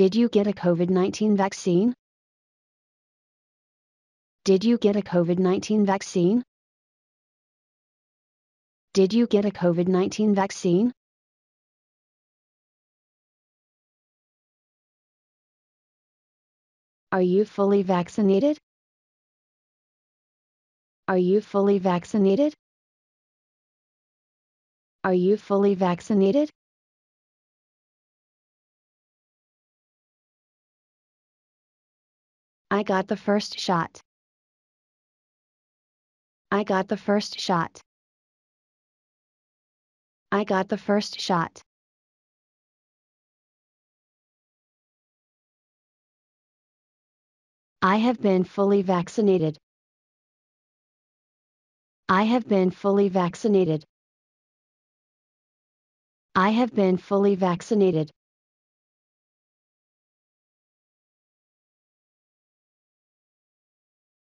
Did you get a COVID-19 vaccine? Did you get a COVID-19 vaccine? Did you get a COVID-19 vaccine? Are you fully vaccinated? Are you fully vaccinated? Are you fully vaccinated? I got the first shot. I got the first shot. I got the first shot. I have been fully vaccinated. I have been fully vaccinated. I have been fully vaccinated.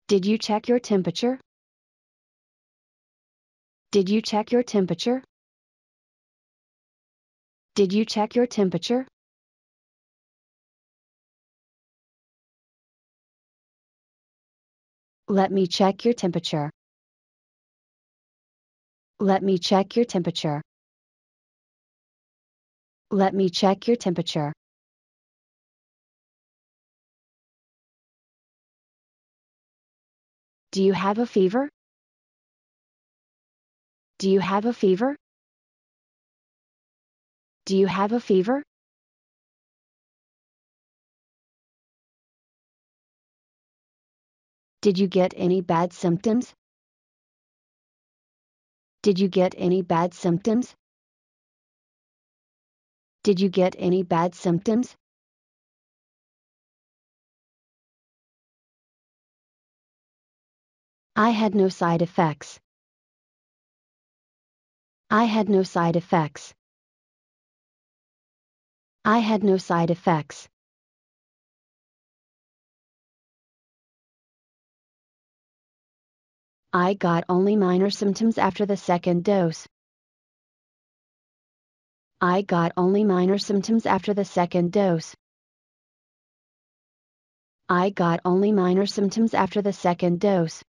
Did you check your temperature? Did you check your temperature? Did you check your temperature? Let me check your temperature. Let me check your temperature. Let me check your temperature. Do you have a fever? Do you have a fever? Do you have a fever? Did you get any bad symptoms? Did you get any bad symptoms? Did you get any bad symptoms? I had no side effects. I had no side effects. I had no side effects. I got only minor symptoms after the second dose. I got only minor symptoms after the second dose. I got only minor symptoms after the second dose.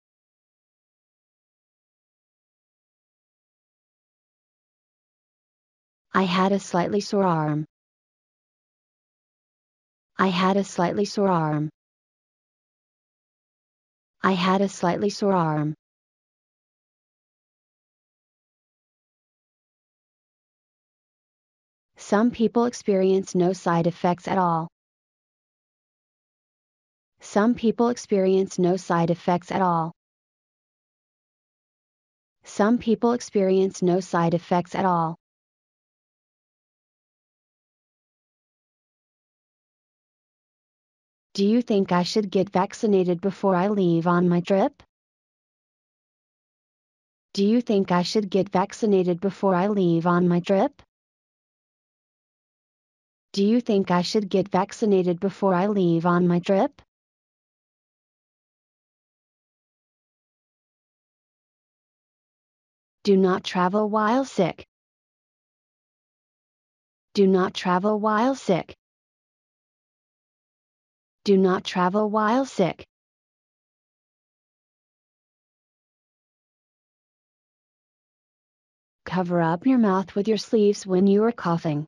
I had a slightly sore arm. I had a slightly sore arm. I had a slightly sore arm. Some people experience no side effects at all. Some people experience no side effects at all. Some people experience no side effects at all. Do you think I should get vaccinated before I leave on my trip? Do you think I should get vaccinated before I leave on my trip? Do you think I should get vaccinated before I leave on my trip? Do not travel while sick. Do not travel while sick. Do not travel while sick. Cover up your mouth with your sleeves when you are coughing.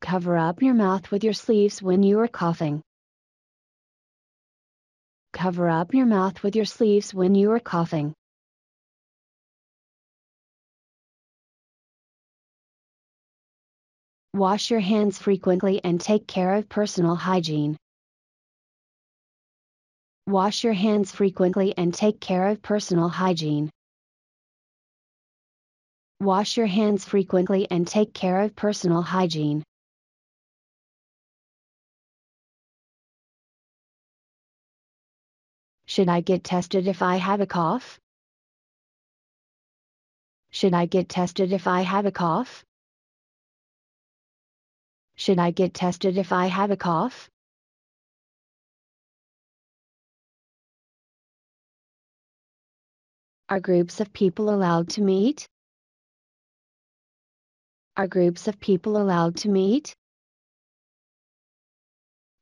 Cover up your mouth with your sleeves when you are coughing. Cover up your mouth with your sleeves when you are coughing. Wash your hands frequently and take care of personal hygiene. Wash your hands frequently and take care of personal hygiene. Wash your hands frequently and take care of personal hygiene. Should I get tested if I have a cough? Should I get tested if I have a cough? Should I get tested if I have a cough? Are groups of people allowed to meet? Are groups of people allowed to meet?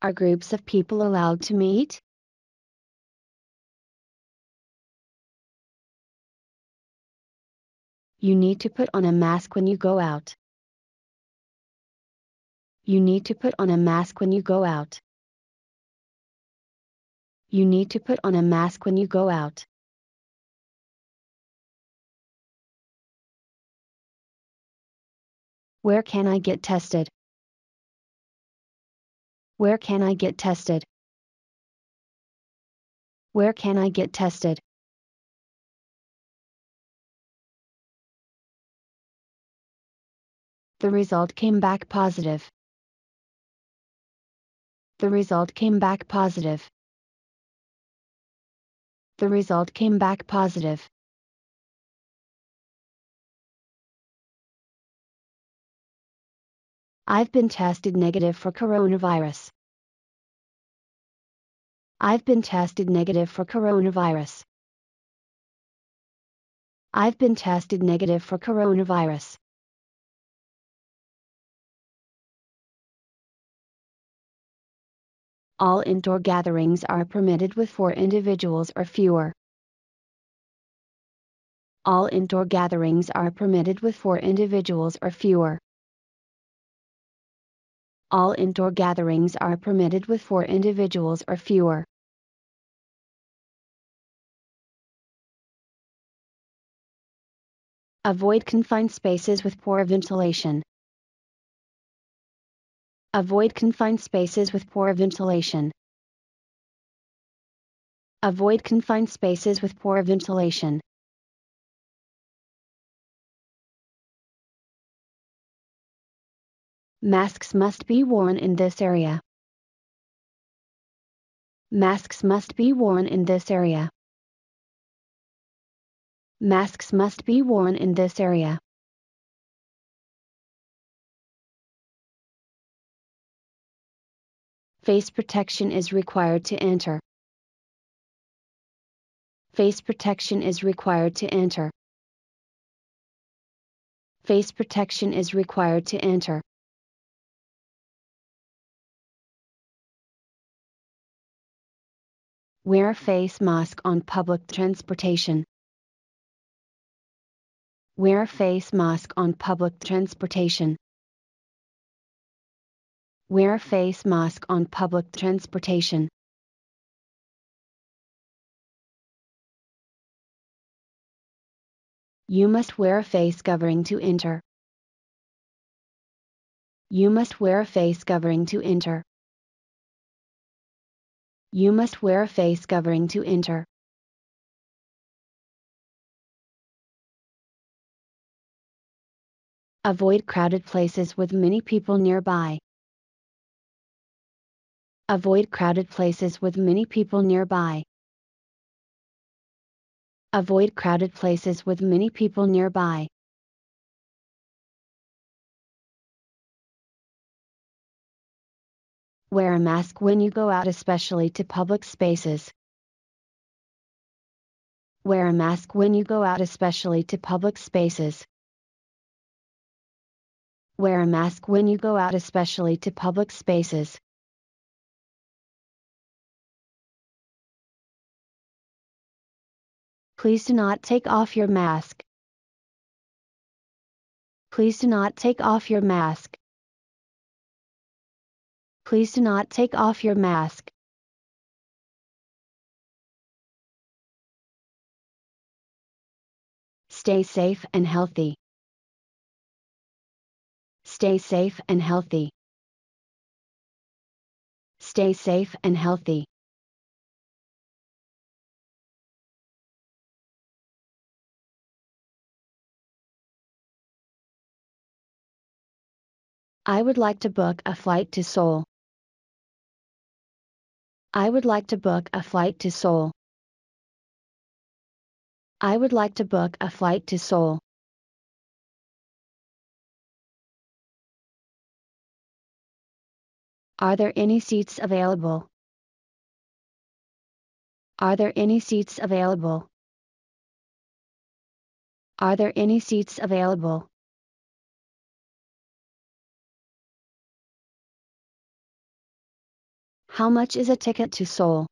Are groups of people allowed to meet? You need to put on a mask when you go out. You need to put on a mask when you go out. You need to put on a mask when you go out. Where can I get tested? Where can I get tested? Where can I get tested? The result came back positive. The result came back positive. The result came back positive. I've been tested negative for coronavirus. I've been tested negative for coronavirus. I've been tested negative for coronavirus. All indoor gatherings are permitted with 4 individuals or fewer. All indoor gatherings are permitted with 4 individuals or fewer. All indoor gatherings are permitted with 4 individuals or fewer. Avoid confined spaces with poor ventilation. Avoid confined spaces with poor ventilation. Avoid confined spaces with poor ventilation. Masks must be worn in this area. Masks must be worn in this area. Masks must be worn in this area. Face protection is required to enter. Face protection is required to enter. Face protection is required to enter. Wear a face mask on public transportation. Wear a face mask on public transportation. Wear a face mask on public transportation. You must wear a face covering to enter. You must wear a face covering to enter. You must wear a face covering to enter. Avoid crowded places with many people nearby. Avoid crowded places with many people nearby. Avoid crowded places with many people nearby. Wear a mask when you go out, especially to public spaces. Wear a mask when you go out, especially to public spaces. Wear a mask when you go out, especially to public spaces. Please do not take off your mask. Please do not take off your mask. Please do not take off your mask. Stay safe and healthy. Stay safe and healthy. Stay safe and healthy. I would like to book a flight to Seoul. I would like to book a flight to Seoul. I would like to book a flight to Seoul. Are there any seats available? Are there any seats available? Are there any seats available? How much is a ticket to Seoul?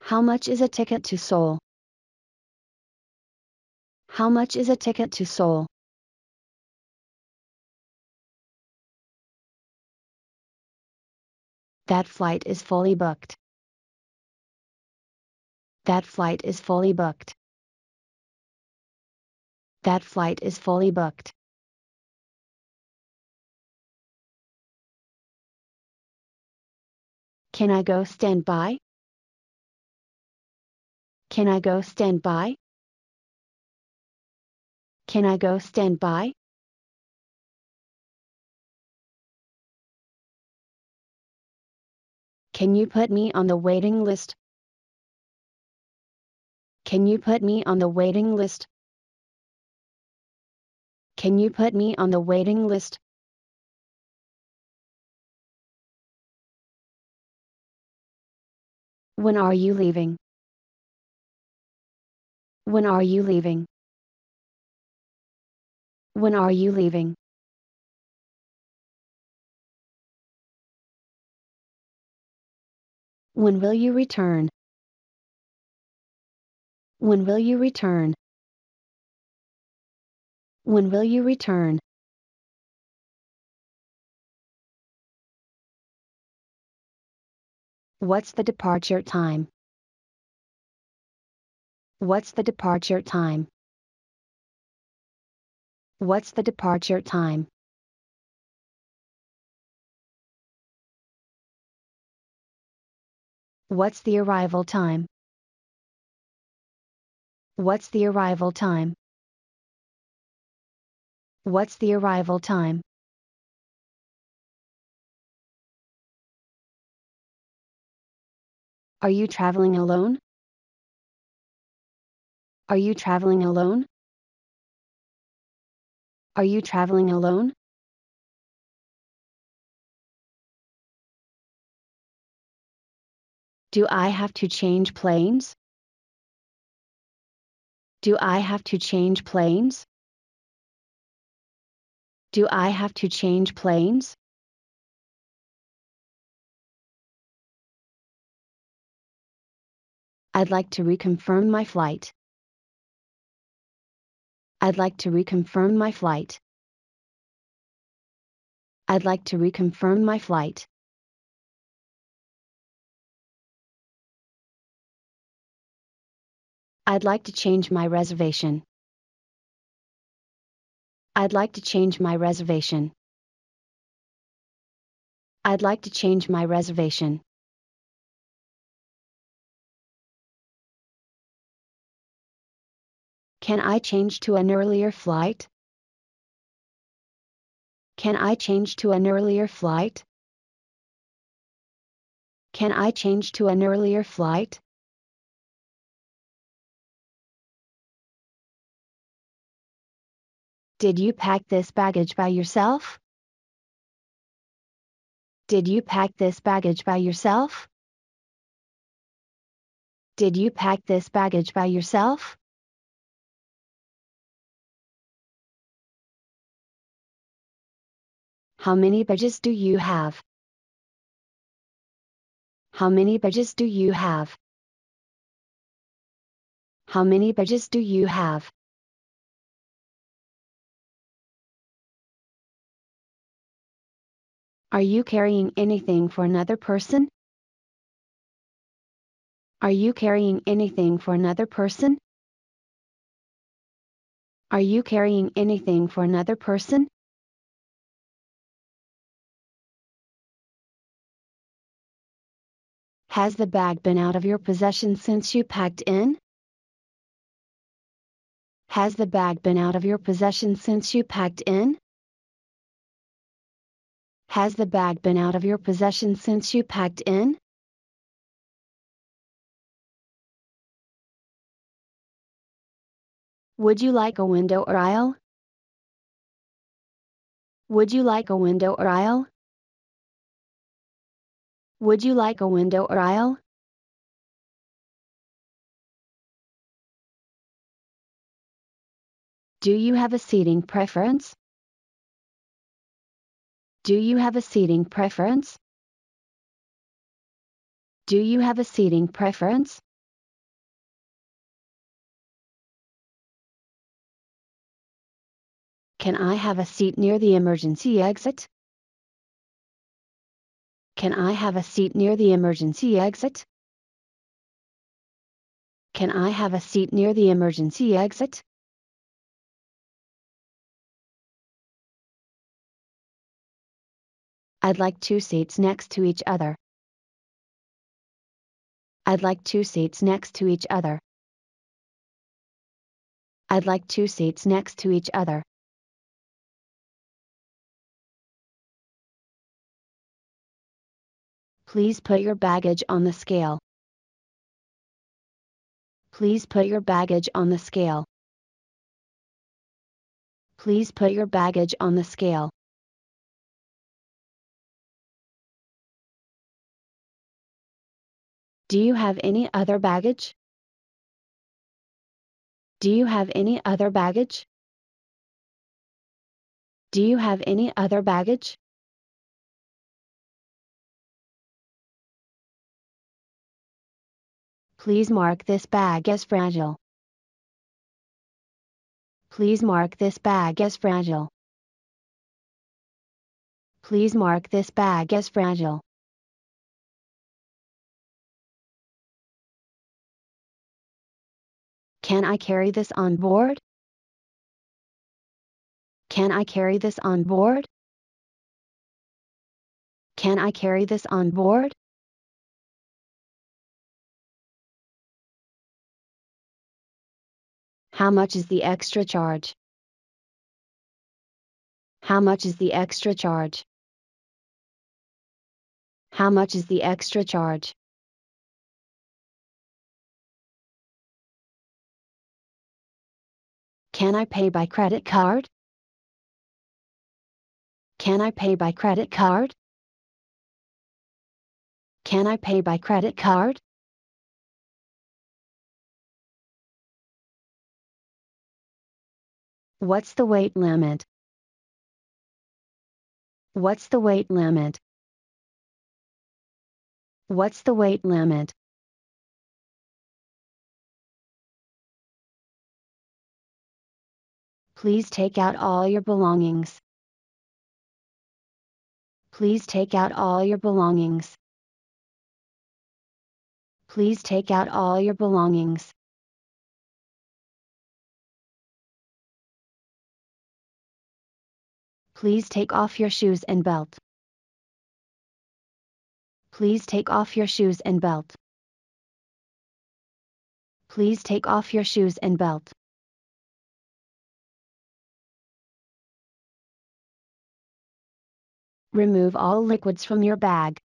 How much is a ticket to Seoul? How much is a ticket to Seoul? That flight is fully booked. That flight is fully booked. That flight is fully booked. Can I go stand by? Can I go stand by? Can I go stand by? Can you put me on the waiting list? Can you put me on the waiting list? Can you put me on the waiting list? When are you leaving? When are you leaving? When are you leaving? When will you return? When will you return? When will you return? What's the departure time? What's the departure time? What's the departure time? What's the arrival time? What's the arrival time? What's the arrival time? Are you traveling alone? Are you traveling alone? Are you traveling alone? Do I have to change planes? Do I have to change planes? Do I have to change planes? I'd like to reconfirm my flight. I'd like to reconfirm my flight. I'd like to reconfirm my flight. I'd like to change my reservation. I'd like to change my reservation. I'd like to change my reservation. Can I change to an earlier flight? Can I change to an earlier flight? Can I change to an earlier flight? Did you pack this baggage by yourself? Did you pack this baggage by yourself? Did you pack this baggage by yourself? How many badges do you have? How many badges do you have? How many badges do you have? Are you carrying anything for another person? Are you carrying anything for another person? Are you carrying anything for another person? Has the bag been out of your possession since you packed in? Has the bag been out of your possession since you packed in? Has the bag been out of your possession since you packed in? Would you like a window or aisle? Would you like a window or aisle? Would you like a window or aisle? Do you have a seating preference? Do you have a seating preference? Do you have a seating preference? Can I have a seat near the emergency exit? Can I have a seat near the emergency exit? Can I have a seat near the emergency exit? I'd like 2 seats next to each other. I'd like 2 seats next to each other. I'd like 2 seats next to each other. Please put your baggage on the scale. Please put your baggage on the scale. Please put your baggage on the scale. Do you have any other baggage? Do you have any other baggage? Do you have any other baggage? Please mark this bag as fragile. Please mark this bag as fragile. Please mark this bag as fragile. Can I carry this on board? Can I carry this on board? Can I carry this on board? How much is the extra charge? How much is the extra charge? How much is the extra charge? Can I pay by credit card? Can I pay by credit card? Can I pay by credit card? What's the weight limit? What's the weight limit? What's the weight limit? Please take out all your belongings. Please take out all your belongings. Please take out all your belongings. Please take off your shoes and belt. Please take off your shoes and belt. Please take off your shoes and belt. Remove all liquids from your bag.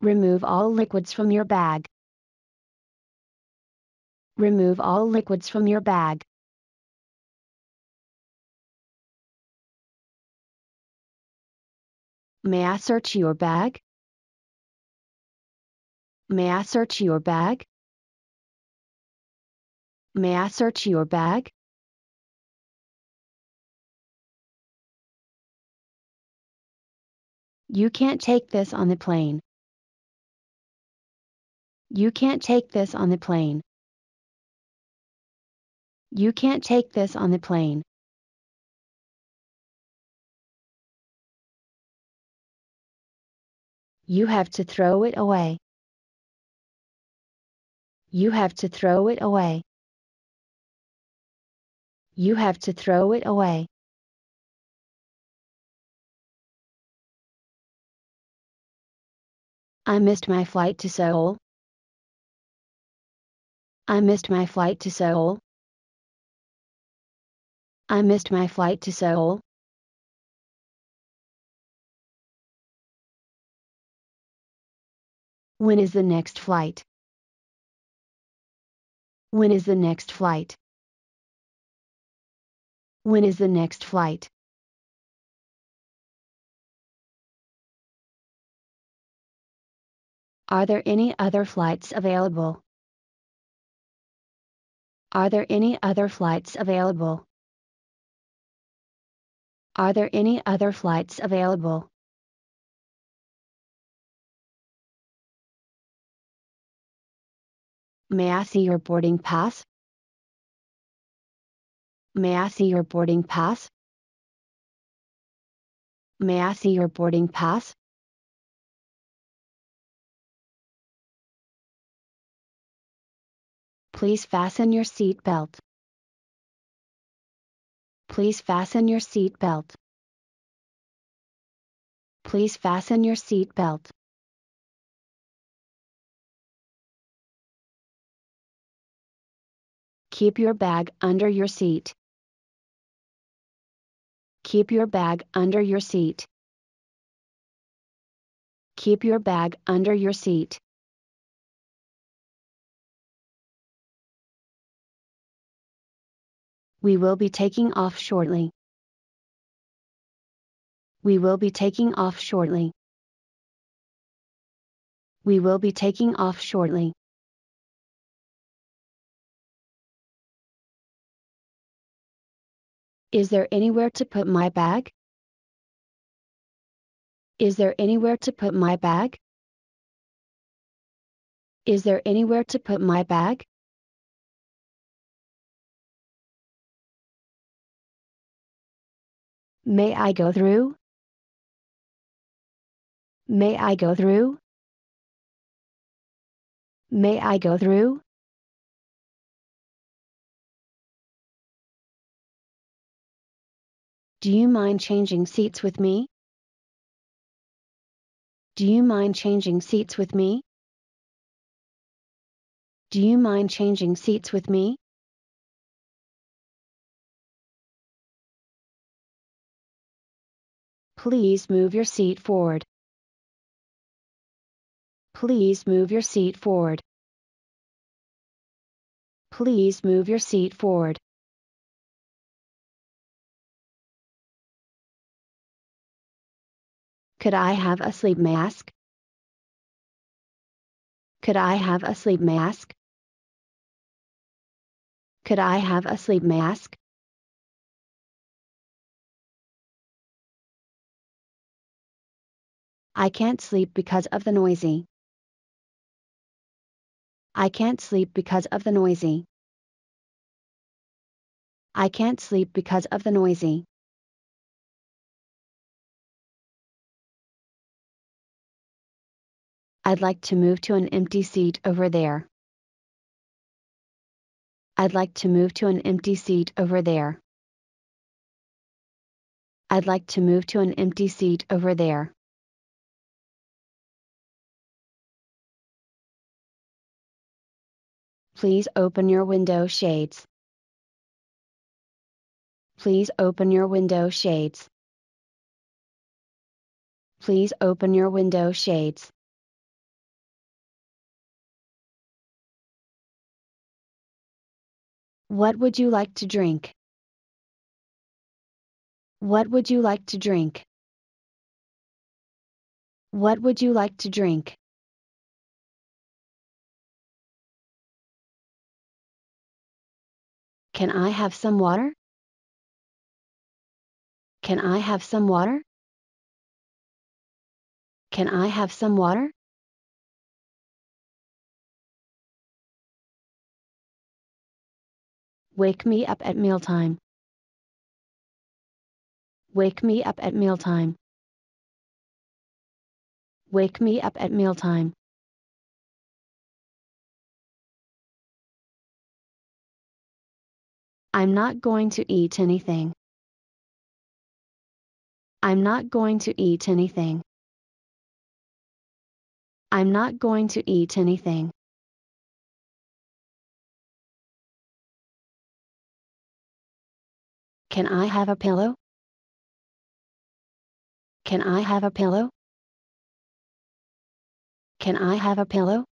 Remove all liquids from your bag. Remove all liquids from your bag. May I search your bag? May I search your bag? May I search your bag? You can't take this on the plane. You can't take this on the plane. You can't take this on the plane. You have to throw it away. You have to throw it away. You have to throw it away. I missed my flight to Seoul. I missed my flight to Seoul. I missed my flight to Seoul. When is the next flight? When is the next flight? When is the next flight? Are there any other flights available? Are there any other flights available? Are there any other flights available? May I see your boarding pass? May I see your boarding pass? May I see your boarding pass? Please fasten your seat belt. Please fasten your seat belt. Please fasten your seat belt. Keep your bag under your seat. Keep your bag under your seat. Keep your bag under your seat. We will be taking off shortly. We will be taking off shortly. We will be taking off shortly. Is there anywhere to put my bag? Is there anywhere to put my bag? Is there anywhere to put my bag? May I go through? May I go through? May I go through? Do you mind changing seats with me? Do you mind changing seats with me? Do you mind changing seats with me? Please move your seat forward. Please move your seat forward. Please move your seat forward. Could I have a sleep mask? Could I have a sleep mask? Could I have a sleep mask? I can't sleep because of the noisy. I can't sleep because of the noisy. I can't sleep because of the noisy. I'd like to move to an empty seat over there. I'd like to move to an empty seat over there. I'd like to move to an empty seat over there. Please open your window shades. Please open your window shades. Please open your window shades. What would you like to drink? What would you like to drink? What would you like to drink? Can I have some water? Can I have some water? Can I have some water? Wake me up at mealtime. Wake me up at mealtime. Wake me up at mealtime. I'm not going to eat anything. I'm not going to eat anything. I'm not going to eat anything. Can I have a pillow? Can I have a pillow? Can I have a pillow?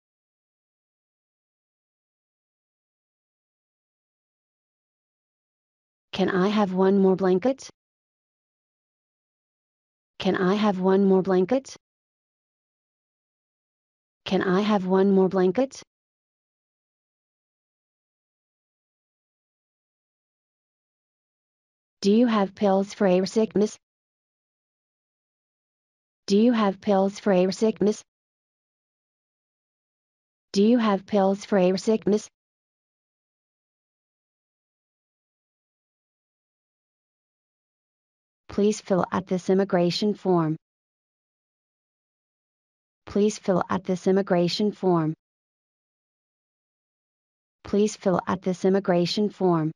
Can I have one more blanket? Can I have one more blanket? Can I have one more blanket? Do you have pills for air sickness? Do you have pills for air sickness? Do you have pills for air sickness? Please fill out this immigration form. Please fill out this immigration form. Please fill out this immigration form.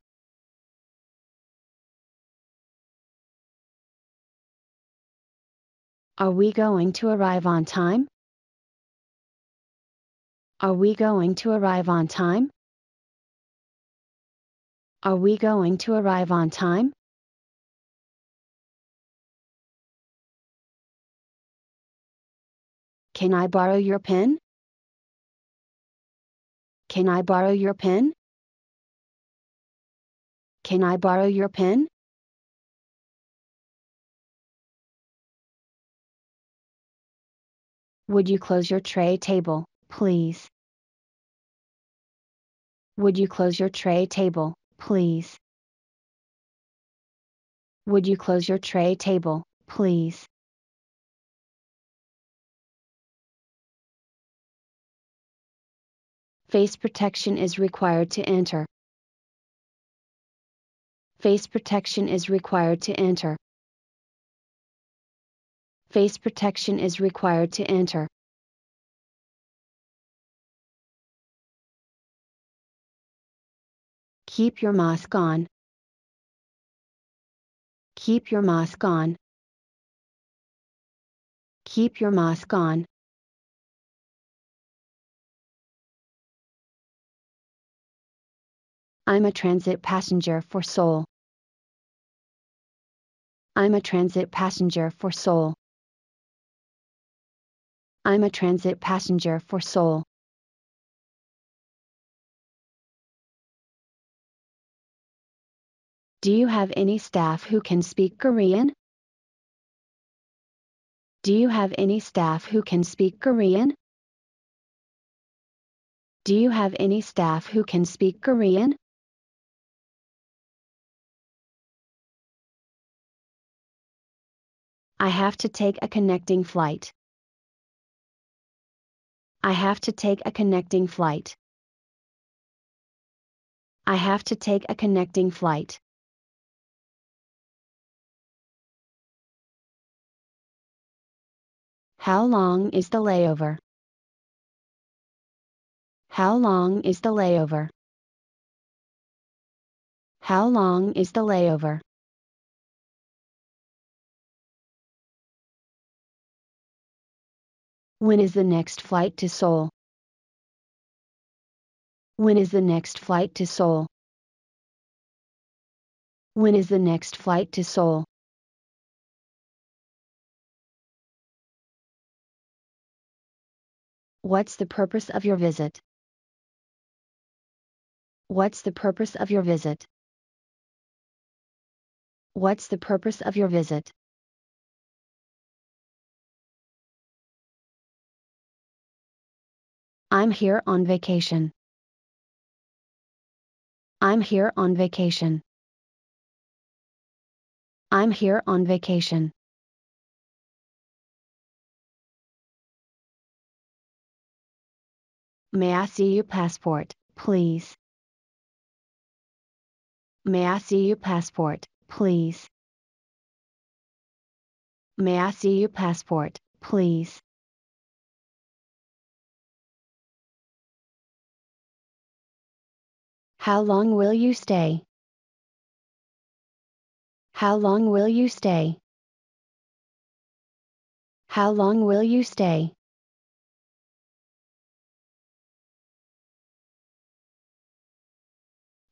Are we going to arrive on time? Are we going to arrive on time? Are we going to arrive on time? Can I borrow your pen? Can I borrow your pen? Can I borrow your pen? Would you close your tray table, please? Would you close your tray table, please? Would you close your tray table, please? Face protection is required to enter. Face protection is required to enter. Face protection is required to enter. Keep your mask on. Keep your mask on. Keep your mask on. I'm a transit passenger for Seoul. I'm a transit passenger for Seoul. I'm a transit passenger for Seoul. Do you have any staff who can speak Korean? Do you have any staff who can speak Korean? Do you have any staff who can speak Korean? I have to take a connecting flight. I have to take a connecting flight. I have to take a connecting flight. How long is the layover? How long is the layover? How long is the layover? When is the next flight to Seoul? When is the next flight to Seoul? When is the next flight to Seoul? What's the purpose of your visit? What's the purpose of your visit? What's the purpose of your visit? I'm here on vacation. I'm here on vacation. I'm here on vacation. May I see your passport, please? May I see your passport, please? May I see your passport, please? How long will you stay? How long will you stay? How long will you stay?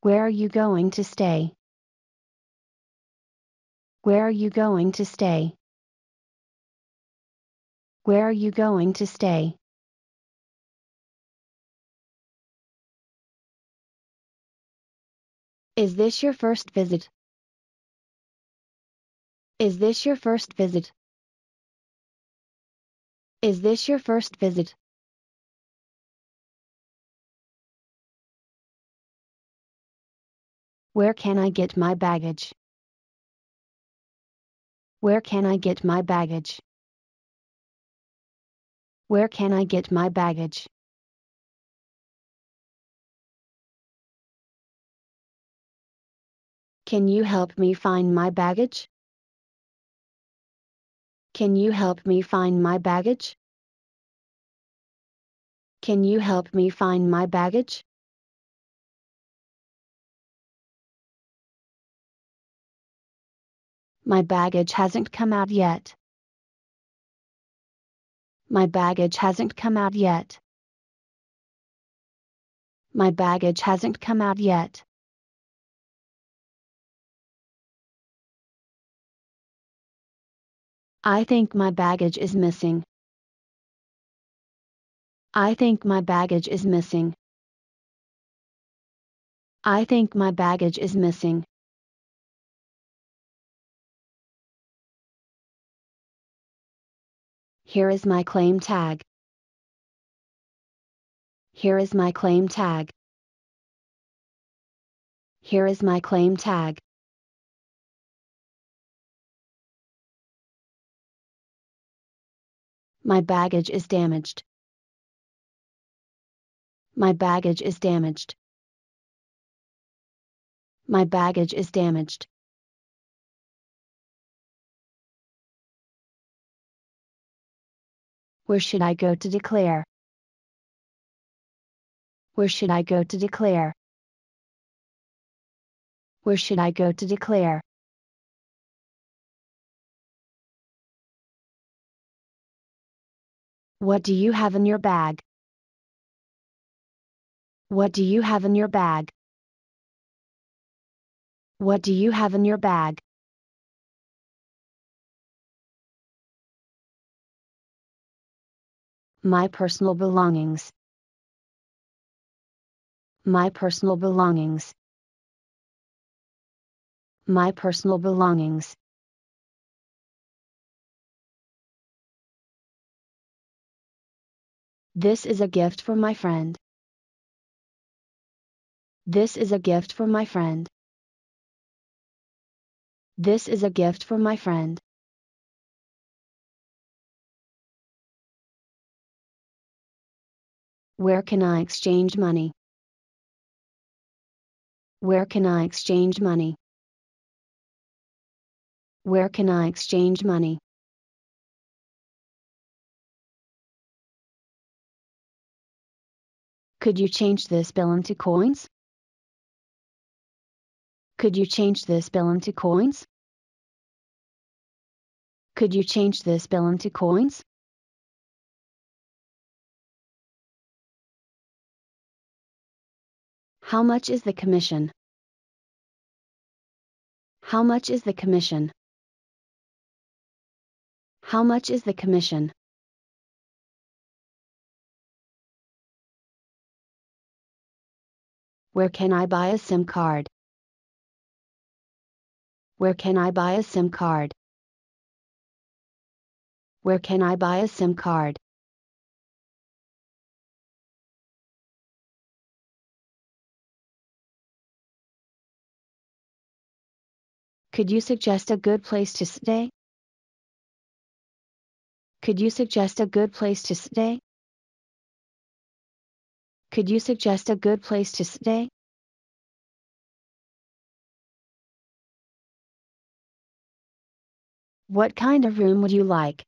Where are you going to stay? Where are you going to stay? Where are you going to stay? Is this your first visit? Is this your first visit? Is this your first visit? Where can I get my baggage? Where can I get my baggage? Where can I get my baggage? Can you help me find my baggage? Can you help me find my baggage? Can you help me find my baggage? My baggage hasn't come out yet. My baggage hasn't come out yet. My baggage hasn't come out yet. I think my baggage is missing. I think my baggage is missing. I think my baggage is missing. Here is my claim tag. Here is my claim tag. Here is my claim tag. My baggage is damaged. My baggage is damaged. My baggage is damaged. Where should I go to declare? Where should I go to declare? Where should I go to declare? What do you have in your bag? What do you have in your bag? What do you have in your bag? My personal belongings. My personal belongings. My personal belongings. This is a gift for my friend. This is a gift for my friend. This is a gift for my friend. Where can I exchange money? Where can I exchange money? Where can I exchange money? Could you change this bill into coins? Could you change this bill into coins? Could you change this bill into coins? How much is the commission? How much is the commission? How much is the commission? Where can I buy a SIM card? Where can I buy a SIM card? Where can I buy a SIM card? Could you suggest a good place to stay? Could you suggest a good place to stay? Could you suggest a good place to stay? What kind of room would you like?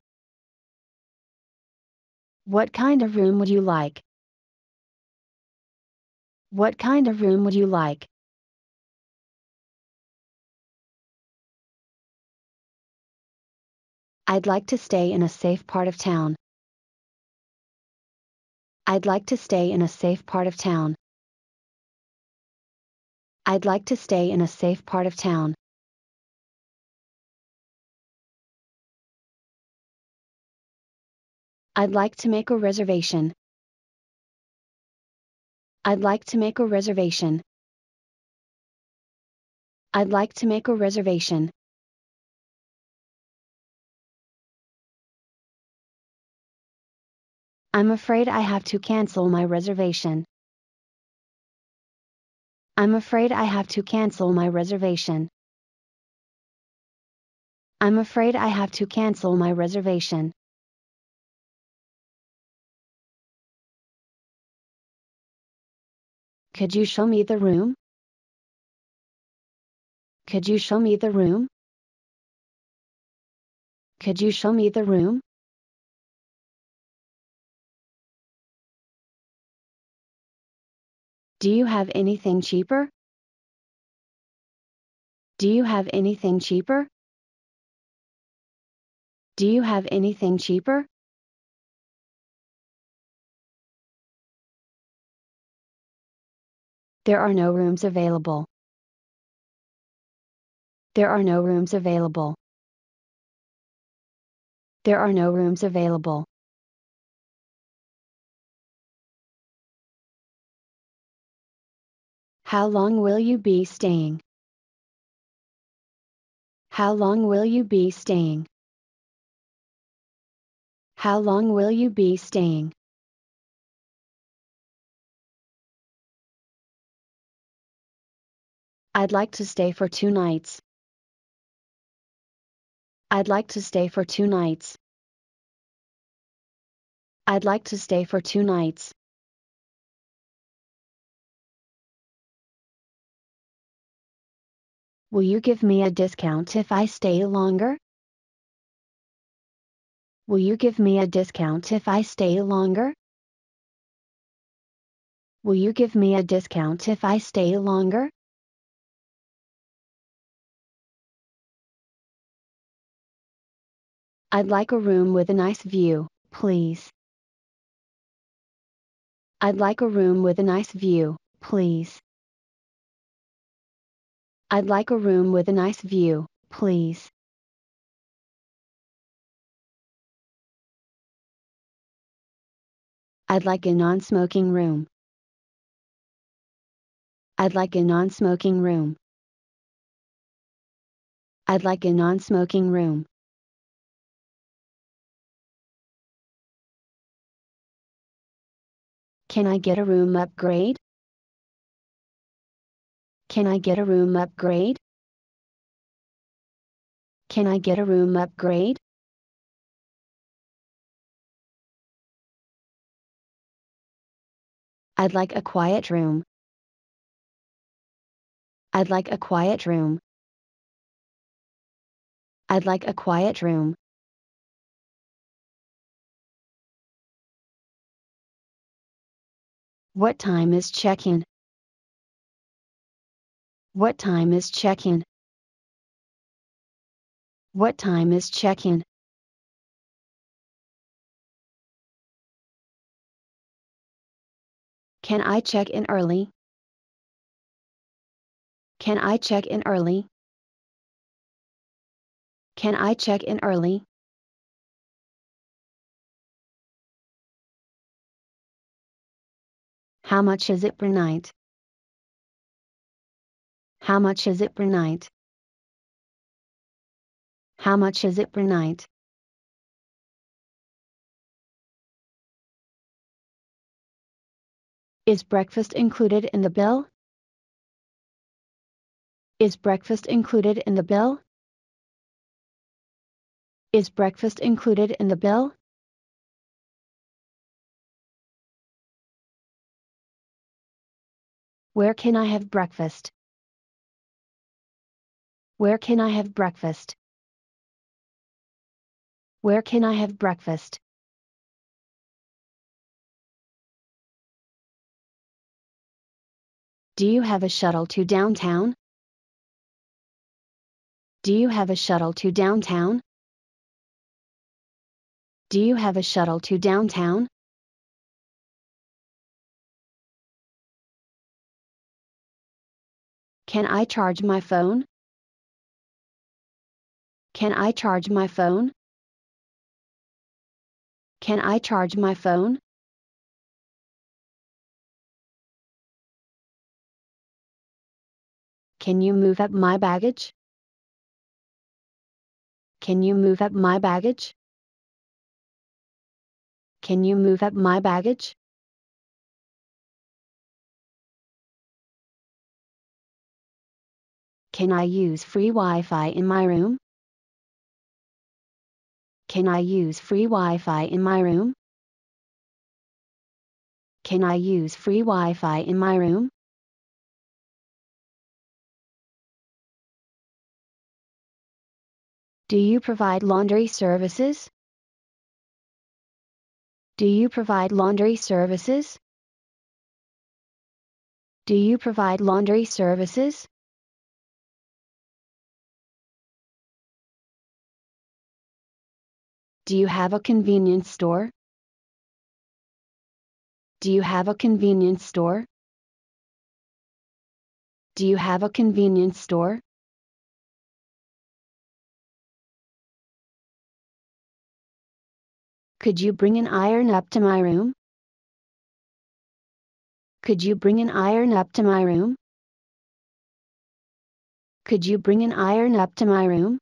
What kind of room would you like? What kind of room would you like? I'd like to stay in a safe part of town. I'd like to stay in a safe part of town. I'd like to stay in a safe part of town. I'd like to make a reservation. I'd like to make a reservation. I'd like to make a reservation. I'm afraid I have to cancel my reservation. I'm afraid I have to cancel my reservation. I'm afraid I have to cancel my reservation. Could you show me the room? Could you show me the room? Could you show me the room? Do you have anything cheaper? Do you have anything cheaper? Do you have anything cheaper? There are no rooms available. There are no rooms available. There are no rooms available. How long will you be staying? How long will you be staying? How long will you be staying? I'd like to stay for 2 nights. I'd like to stay for 2 nights. I'd like to stay for 2 nights. Will you give me a discount if I stay longer? Will you give me a discount if I stay longer? Will you give me a discount if I stay longer? I'd like a room with a nice view, please. I'd like a room with a nice view, please. I'd like a room with a nice view, please. I'd like a non-smoking room. I'd like a non-smoking room. I'd like a non-smoking room. Can I get a room upgrade? Can I get a room upgrade? Can I get a room upgrade? I'd like a quiet room. I'd like a quiet room. I'd like a quiet room. What time is check-in? What time is check-in? What time is check-in? Can I check in early? Can I check in early? Can I check in early? How much is it per night? How much is it per night? How much is it per night? Is breakfast included in the bill? Is breakfast included in the bill? Is breakfast included in the bill? Where can I have breakfast? Where can I have breakfast? Where can I have breakfast? Do you have a shuttle to downtown? Do you have a shuttle to downtown? Do you have a shuttle to downtown? Can I charge my phone? Can I charge my phone? Can I charge my phone? Can you move up my baggage? Can you move up my baggage? Can you move up my baggage? Can I use free Wi-Fi in my room? Can I use free Wi-Fi in my room? Can I use free Wi-Fi in my room? Do you provide laundry services? Do you provide laundry services? Do you provide laundry services? Do you have a convenience store? Do you have a convenience store? Do you have a convenience store? Could you bring an iron up to my room? Could you bring an iron up to my room? Could you bring an iron up to my room?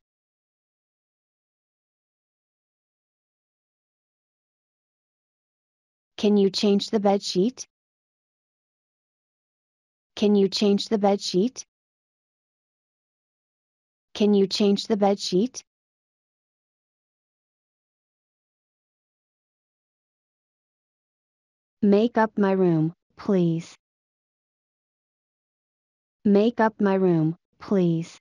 Can you change the bed sheet? Can you change the bed sheet? Can you change the bed sheet? Make up my room, please. Make up my room, please.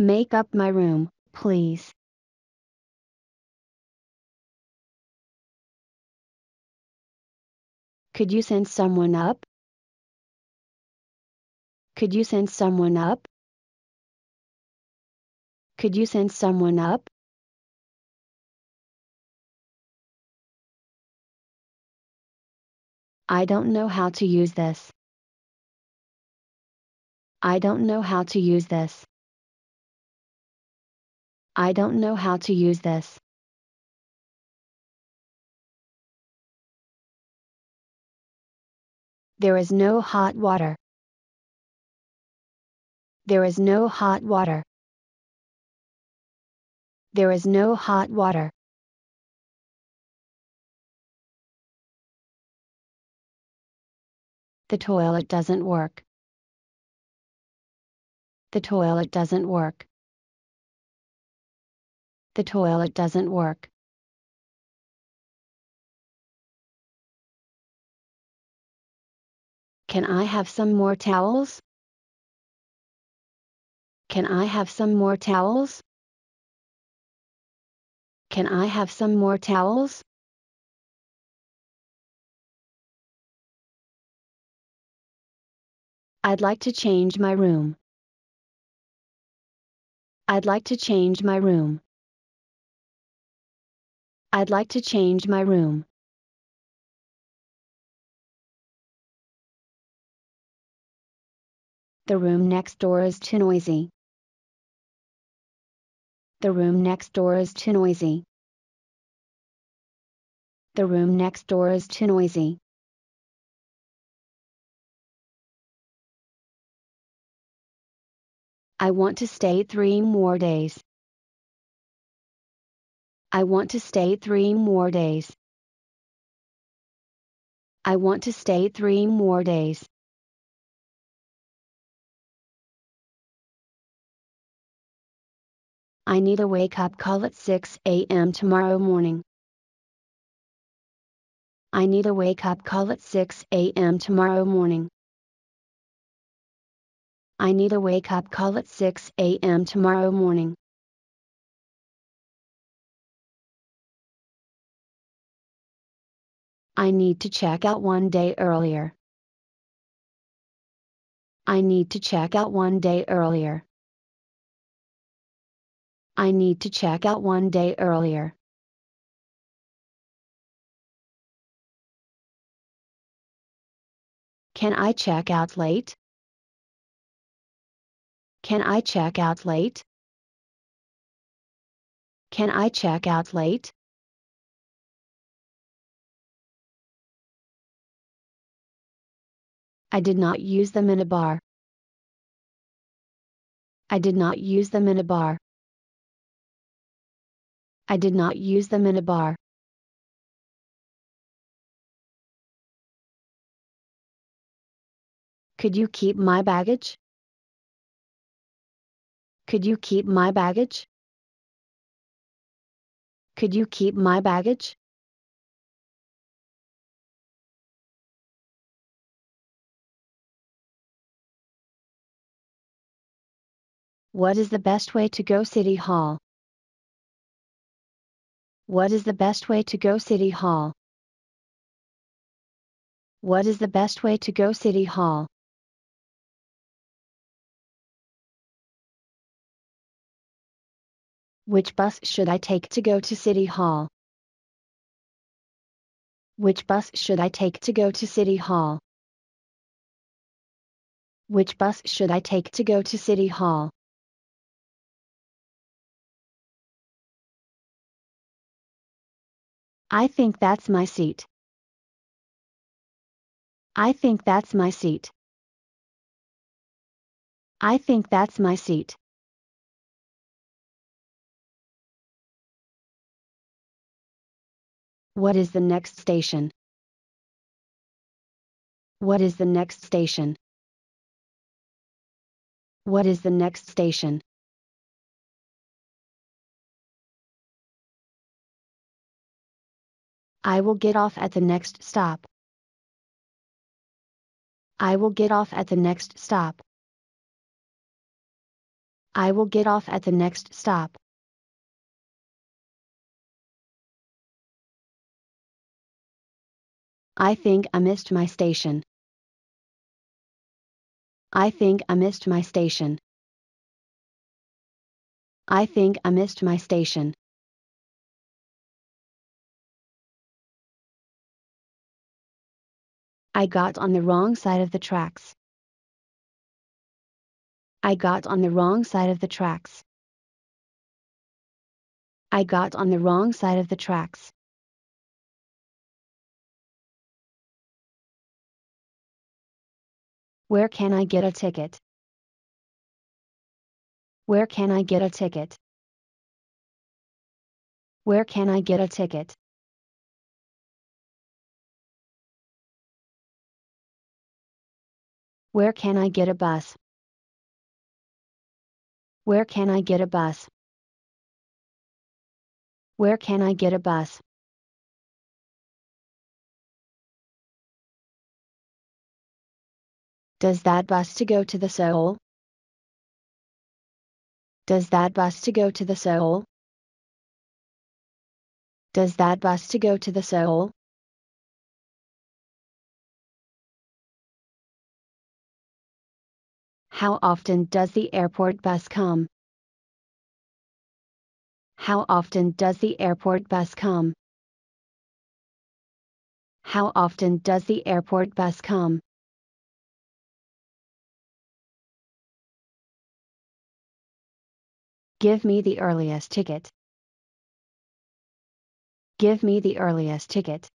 Make up my room, please. Could you send someone up? Could you send someone up? Could you send someone up? I don't know how to use this. I don't know how to use this. I don't know how to use this. There is no hot water. There is no hot water. There is no hot water. The toilet doesn't work. The toilet doesn't work. The toilet doesn't work. Can I have some more towels? Can I have some more towels? Can I have some more towels? I'd like to change my room. I'd like to change my room. I'd like to change my room. The room next door is too noisy. The room next door is too noisy. The room next door is too noisy. I want to stay 3 more days. I want to stay 3 more days. I want to stay 3 more days. I need a wake-up call at 6 a.m. tomorrow morning. I need a wake-up call at 6 a.m. tomorrow morning. I need a wake-up call at 6 a.m. tomorrow morning. I need to check out one day earlier. I need to check out one day earlier. I need to check out one day earlier. Can I check out late? Can I check out late? Can I check out late? I did not use them in a bar. I did not use them in a bar. I did not use them in a bar. Could you keep my baggage? Could you keep my baggage? Could you keep my baggage? What is the best way to go City Hall? What is the best way to go City Hall? What is the best way to go City Hall? Which bus should I take to go to City Hall? Which bus should I take to go to City Hall? Which bus should I take to go to City Hall? I think that's my seat. I think that's my seat. I think that's my seat. What is the next station? What is the next station? What is the next station? I will get off at the next stop. I will get off at the next stop. I will get off at the next stop. I think I missed my station. I think I missed my station. I think I missed my station. I got on the wrong side of the tracks. I got on the wrong side of the tracks. I got on the wrong side of the tracks. Where can I get a ticket? Where can I get a ticket? Where can I get a ticket? Where can I get a bus? Where can I get a bus? Where can I get a bus? Does that bus to go to the Seoul? Does that bus to go to the Seoul? Does that bus to go to the Seoul? How often does the airport bus come? How often does the airport bus come? How often does the airport bus come? Give me the earliest ticket. Give me the earliest ticket.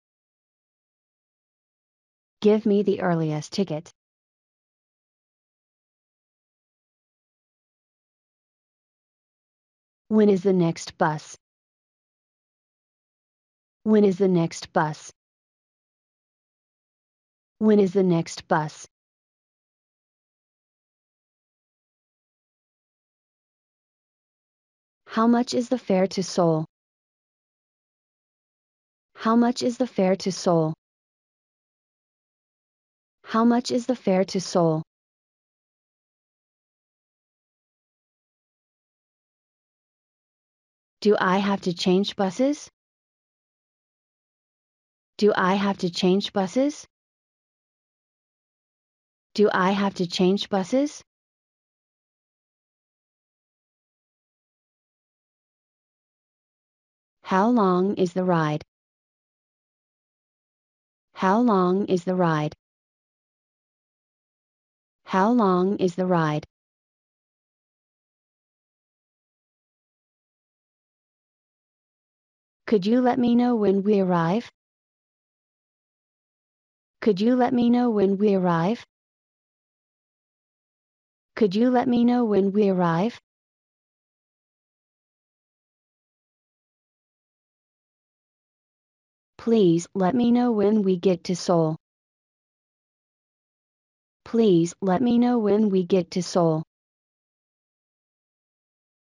Give me the earliest ticket. When is the next bus? When is the next bus? When is the next bus? How much is the fare to Seoul? How much is the fare to Seoul? How much is the fare to Seoul? Do I have to change buses? Do I have to change buses? Do I have to change buses? How long is the ride? How long is the ride? How long is the ride? Could you let me know when we arrive? Could you let me know when we arrive? Could you let me know when we arrive? Please let me know when we get to Seoul. Please let me know when we get to Seoul.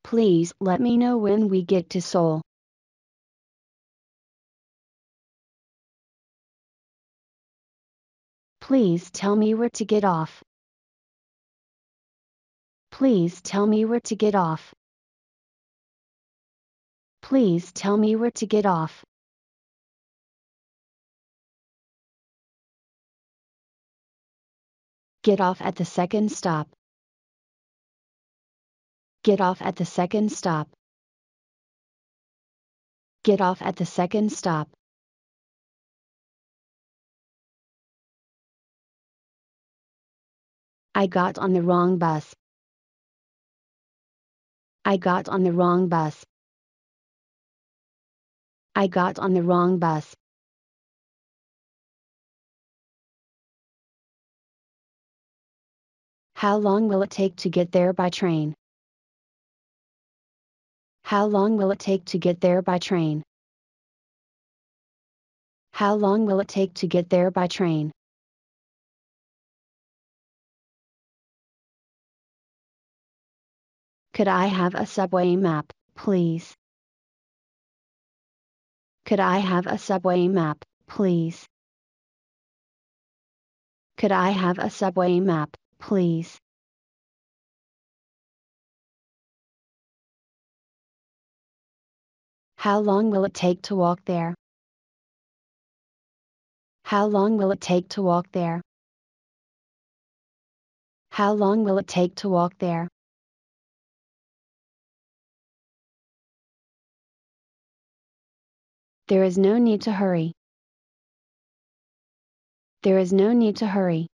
Please let me know when we get to Seoul. Please tell me where to get off. Please tell me where to get off. Please tell me where to get off. Get off at the second stop. Get off at the second stop. Get off at the second stop. I got on the wrong bus. I got on the wrong bus. I got on the wrong bus. How long will it take to get there by train? How long will it take to get there by train? How long will it take to get there by train? Could I have a subway map, please? Could I have a subway map, please? Could I have a subway map, please? How long will it take to walk there? How long will it take to walk there? How long will it take to walk there? There is no need to hurry. There is no need to hurry.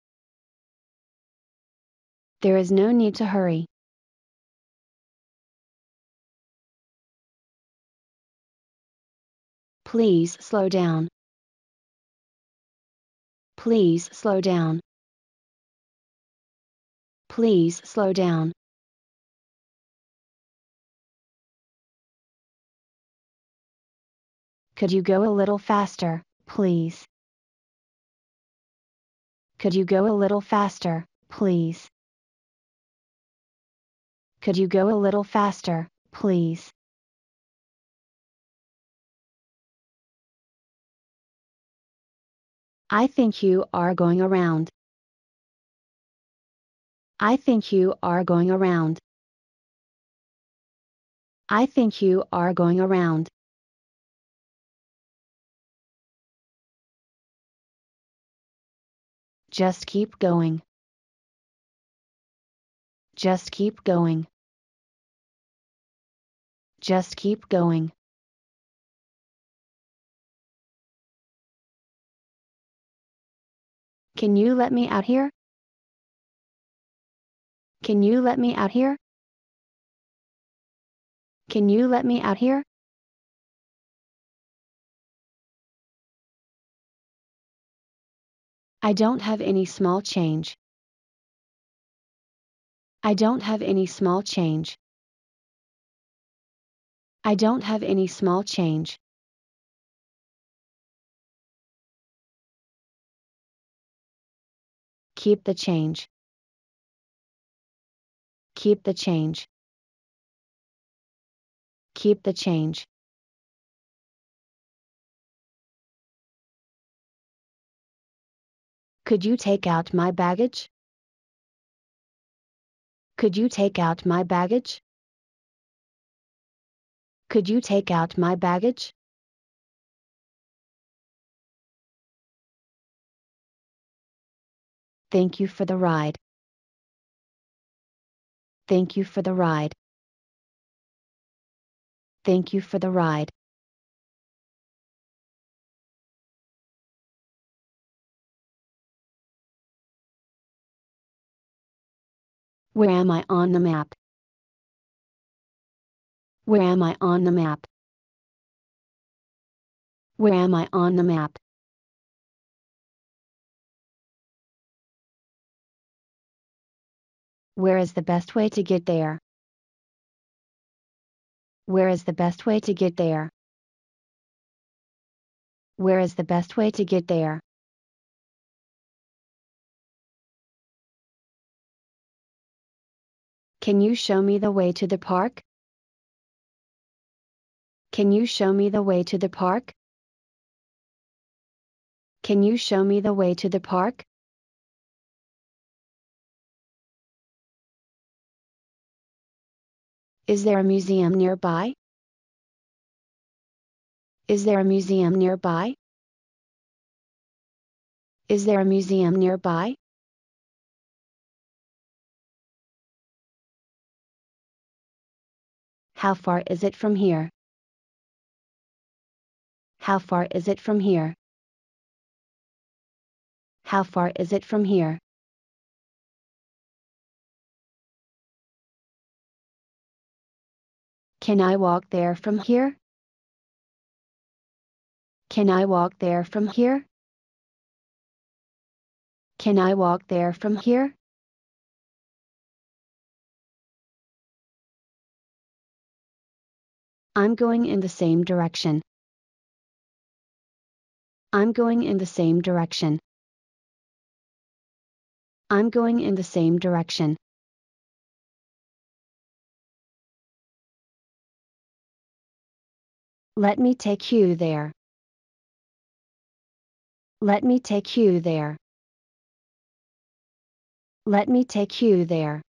There is no need to hurry. Please slow down. Please slow down. Please slow down. Could you go a little faster, please? Could you go a little faster, please? Could you go a little faster, please? I think you are going around. I think you are going around. I think you are going around. Just keep going. Just keep going. Just keep going. Can you let me out here? Can you let me out here? Can you let me out here? I don't have any small change. I don't have any small change. I don't have any small change. Keep the change. Keep the change. Keep the change. Could you take out my baggage? Could you take out my baggage? Could you take out my baggage? Thank you for the ride. Thank you for the ride. Thank you for the ride. Where am I on the map? Where am I on the map? Where am I on the map? Where is the best way to get there? Where is the best way to get there? Where is the best way to get there? Can you show me the way to the park? Can you show me the way to the park? Can you show me the way to the park? Is there a museum nearby? Is there a museum nearby? Is there a museum nearby? How far is it from here? How far is it from here? How far is it from here? Can I walk there from here? Can I walk there from here? Can I walk there from here? I'm going in the same direction. I'm going in the same direction. I'm going in the same direction. Let me take you there. Let me take you there. Let me take you there.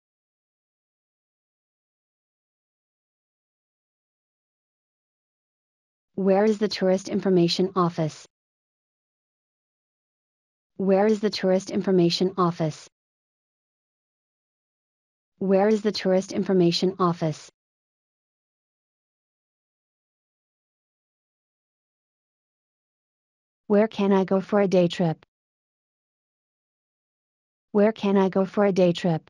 Where is the tourist information office? Where is the tourist information office? Where is the tourist information office? Where can I go for a day trip? Where can I go for a day trip?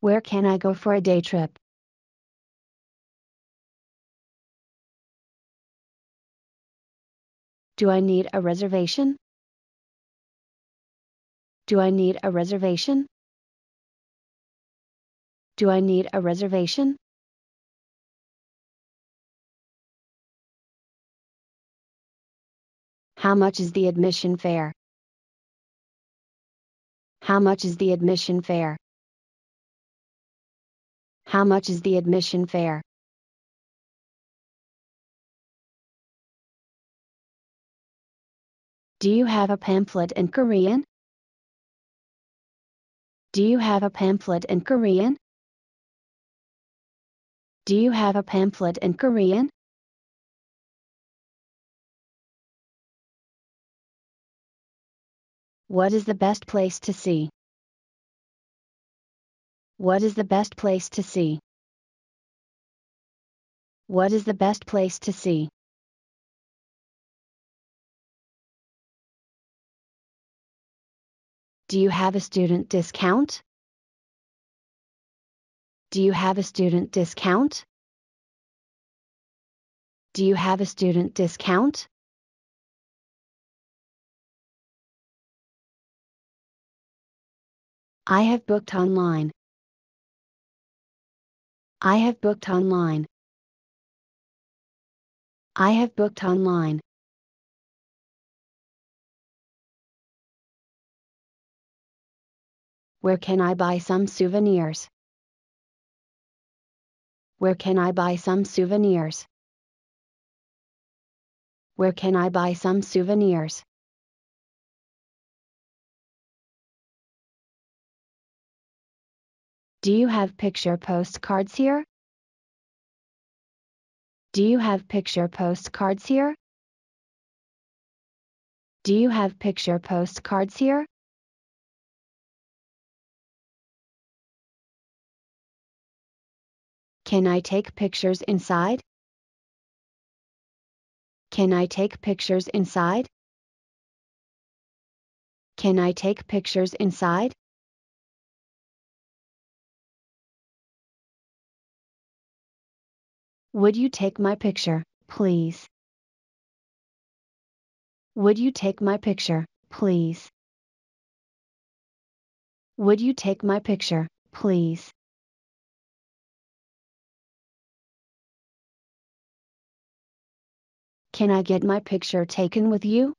Where can I go for a day trip? Do I need a reservation? Do I need a reservation? Do I need a reservation? How much is the admission fare? How much is the admission fare? How much is the admission fare? Do you have a pamphlet in Korean? Do you have a pamphlet in Korean? Do you have a pamphlet in Korean? What is the best place to see? What is the best place to see? What is the best place to see? Do you have a student discount? Do you have a student discount? Do you have a student discount? I have booked online. I have booked online. I have booked online. Where can I buy some souvenirs? Where can I buy some souvenirs? Where can I buy some souvenirs? Do you have picture postcards here? Do you have picture postcards here? Do you have picture postcards here? Can I take pictures inside? Can I take pictures inside? Can I take pictures inside? Would you take my picture, please? Would you take my picture, please? Would you take my picture, please? Can I get my picture taken with you?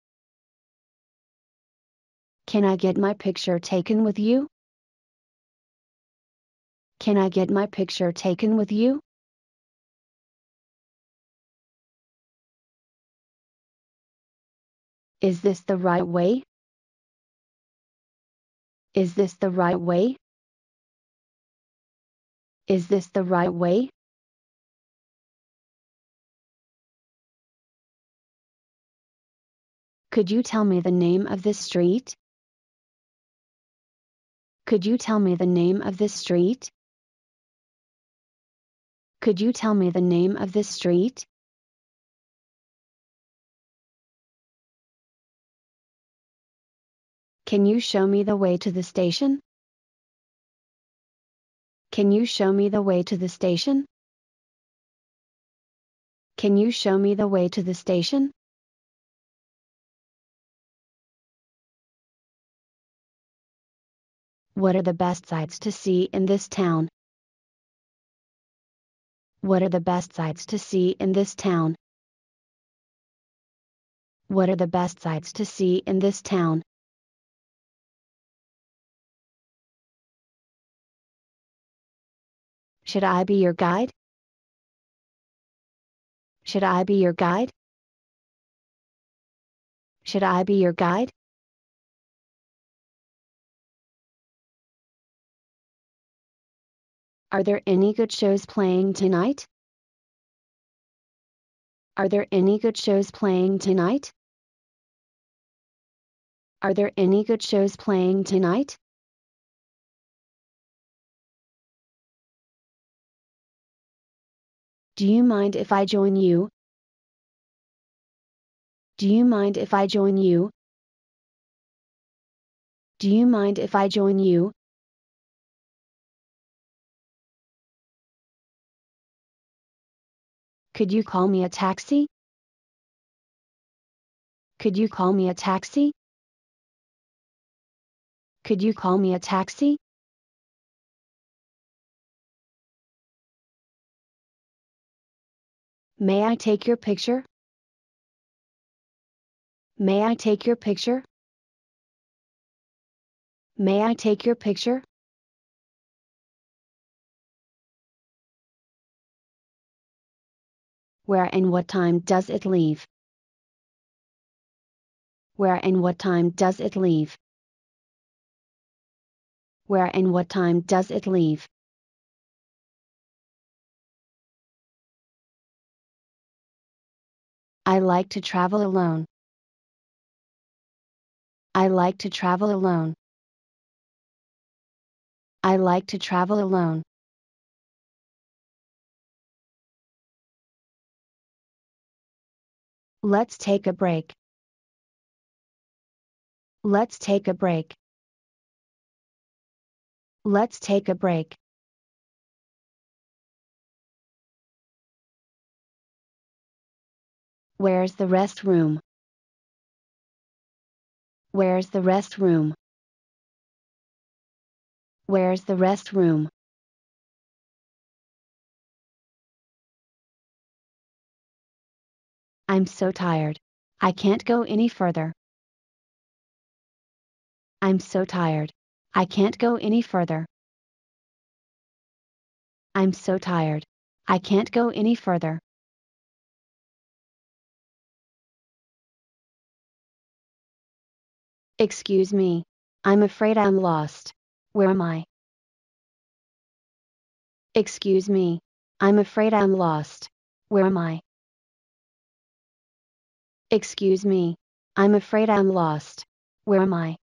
Can I get my picture taken with you? Can I get my picture taken with you? Is this the right way? Is this the right way? Is this the right way? Could you tell me the name of this street? Could you tell me the name of this street? Could you tell me the name of this street? Can you show me the way to the station? Can you show me the way to the station? Can you show me the way to the station? What are the best sights to see in this town? What are the best sights to see in this town? What are the best sights to see in this town? Should I be your guide? Should I be your guide? Should I be your guide? Are there any good shows playing tonight? Are there any good shows playing tonight? Are there any good shows playing tonight? Do you mind if I join you? Do you mind if I join you? Do you mind if I join you? Could you call me a taxi? Could you call me a taxi? Could you call me a taxi? May I take your picture? May I take your picture? May I take your picture? Where and what time does it leave? Where and what time does it leave? Where and what time does it leave? I like to travel alone. I like to travel alone. I like to travel alone. Let's take a break. Let's take a break. Let's take a break. Where's the restroom? Where's the restroom? Where's the restroom? I'm so tired. I can't go any further. I'm so tired. I can't go any further. I'm so tired. I can't go any further. Excuse me. I'm afraid I'm lost. Where am I? Excuse me. I'm afraid I'm lost. Where am I? Excuse me, I'm afraid I'm lost. Where am I?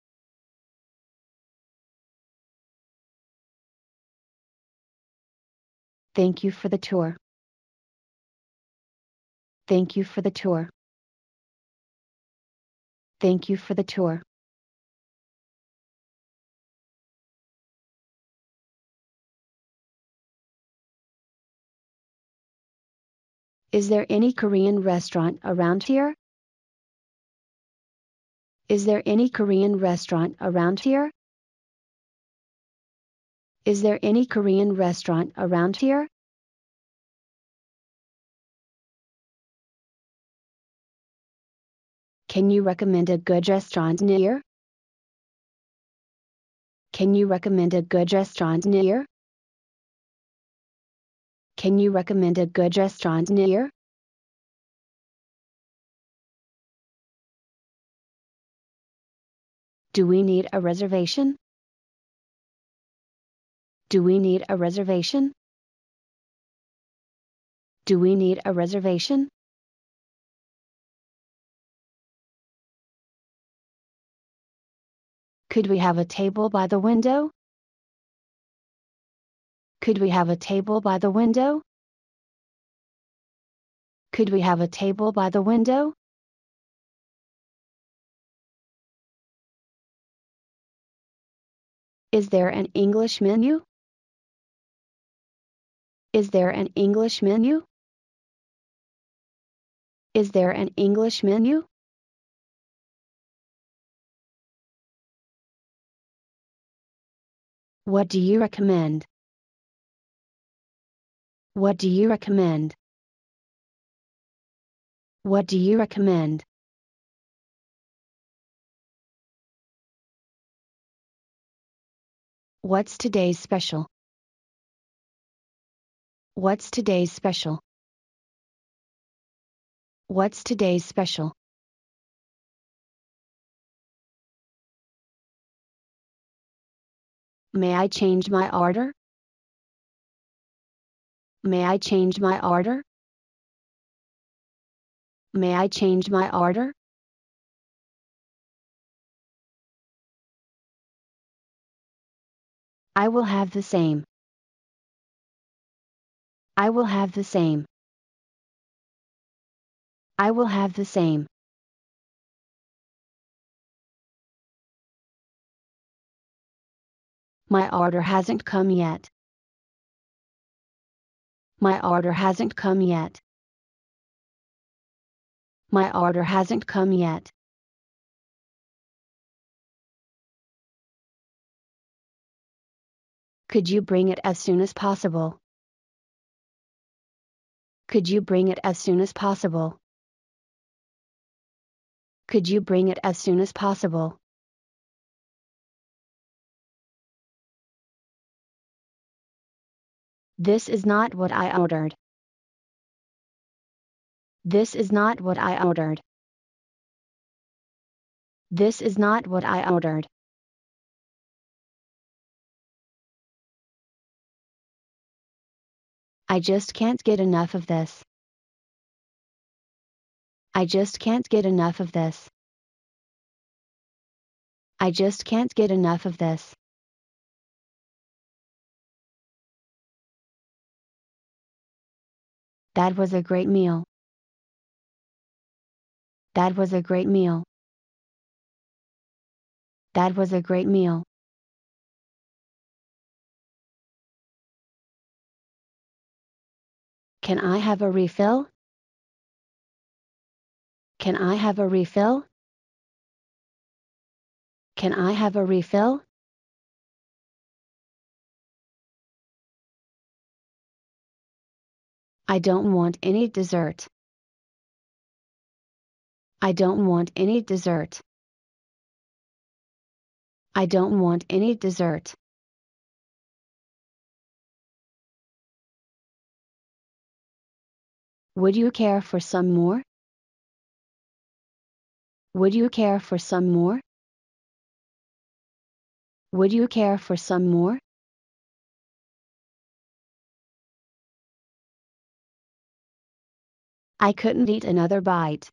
Thank you for the tour. Thank you for the tour. Thank you for the tour. Is there any Korean restaurant around here? Is there any Korean restaurant around here? Is there any Korean restaurant around here? Can you recommend a good restaurant near? Can you recommend a good restaurant near? Can you recommend a good restaurant near? Do we need a reservation? Do we need a reservation? Do we need a reservation? Could we have a table by the window? Could we have a table by the window? Could we have a table by the window? Is there an English menu? Is there an English menu? Is there an English menu? What do you recommend? What do you recommend? What do you recommend? What's today's special? What's today's special? What's today's special? May I change my order? May I change my order? May I change my order? I will have the same. I will have the same. I will have the same. My order hasn't come yet. My order hasn't come yet. My order hasn't come yet. Could you bring it as soon as possible? Could you bring it as soon as possible? Could you bring it as soon as possible? This is not what I ordered. This is not what I ordered. This is not what I ordered. I just can't get enough of this. I just can't get enough of this. I just can't get enough of this. That was a great meal. That was a great meal. That was a great meal. Can I have a refill? Can I have a refill? Can I have a refill? I don't want any dessert. I don't want any dessert. I don't want any dessert. Would you care for some more? Would you care for some more? Would you care for some more? I couldn't eat another bite.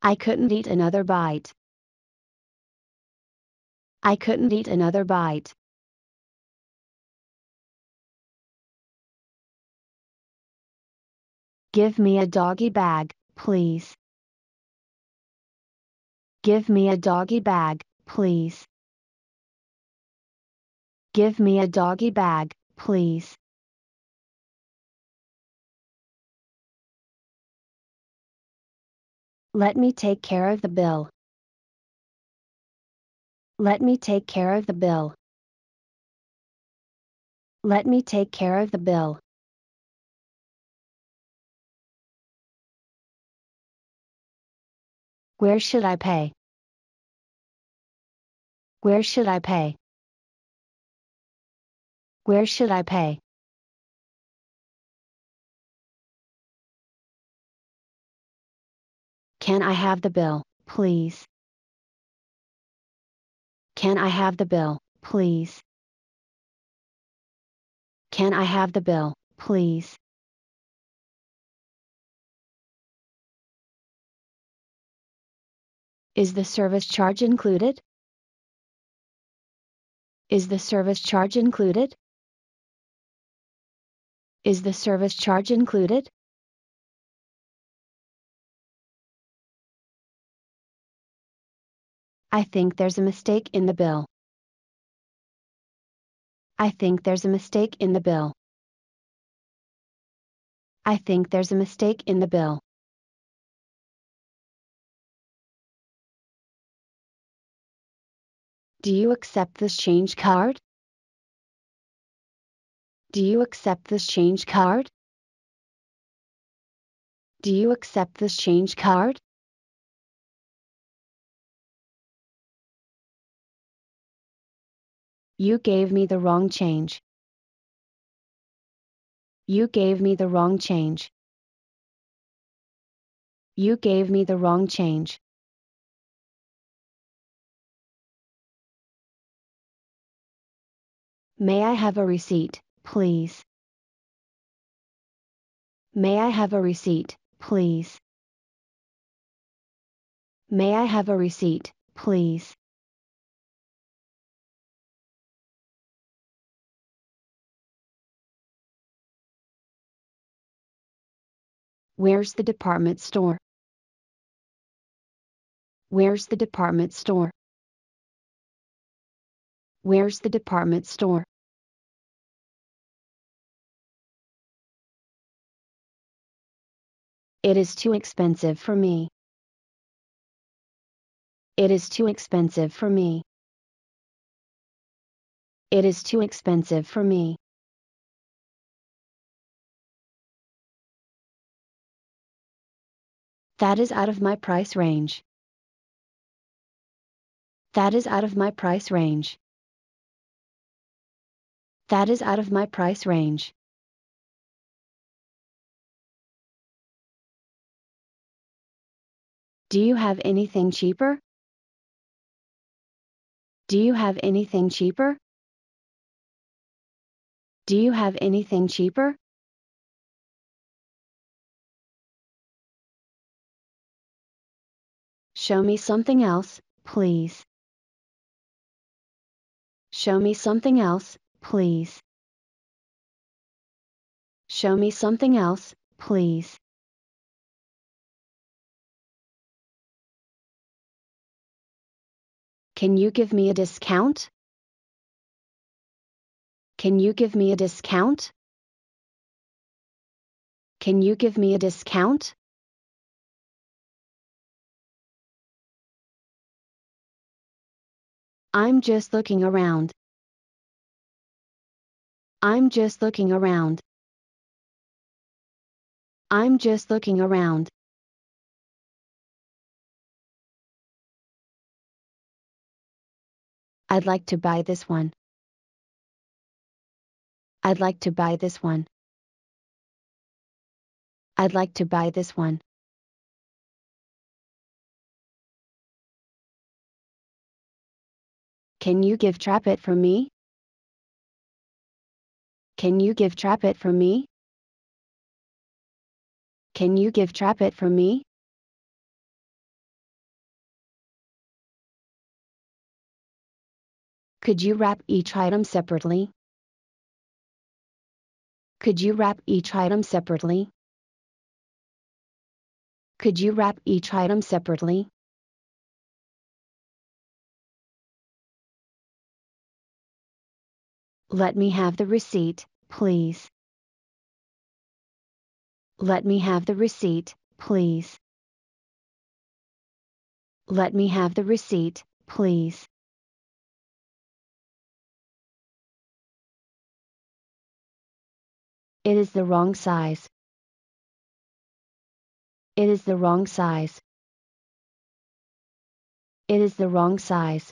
I couldn't eat another bite. I couldn't eat another bite. Give me a doggy bag, please. Give me a doggy bag, please. Give me a doggy bag, please. Let me take care of the bill. Let me take care of the bill. Let me take care of the bill. Where should I pay? Where should I pay? Where should I pay? Can I have the bill, please? Can I have the bill, please? Can I have the bill, please. Is the service charge included? Is the service charge included? Is the service charge included? I think there's a mistake in the bill. I think there's a mistake in the bill. I think there's a mistake in the bill. Do you accept this change card? Do you accept this change card? Do you accept this change card? You gave me the wrong change. You gave me the wrong change. You gave me the wrong change. May I have a receipt, please? May I have a receipt, please? May I have a receipt, please? Where's the department store? Where's the department store? Where's the department store? It is too expensive for me. It is too expensive for me. It is too expensive for me. That is out of my price range. That is out of my price range. That is out of my price range. Do you have anything cheaper? Do you have anything cheaper? Do you have anything cheaper? Show me something else, please. Show me something else, please. Show me something else, please. Can you give me a discount? Can you give me a discount? Can you give me a discount? I'm just looking around. I'm just looking around. I'm just looking around. I'd like to buy this one. I'd like to buy this one. I'd like to buy this one. Can you give Trap It for me? Can you give Trap It for me? Can you give Trap It for me? Could you wrap each item separately? Could you wrap each item separately? Could you wrap each item separately? Let me have the receipt, please. Let me have the receipt, please. Let me have the receipt, please. It is the wrong size. It is the wrong size. It is the wrong size.